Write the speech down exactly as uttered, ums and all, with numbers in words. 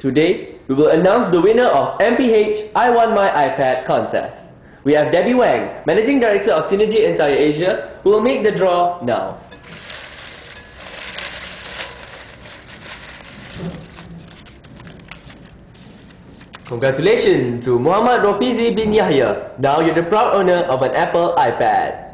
Today, we will announce the winner of M P H I Won My iPad contest. We have Debbie Wang, Managing Director of Synergy Entire Asia, who will make the draw now. Congratulations to Muhammad Ropizi Bin Yahya. Now you're the proud owner of an Apple iPad.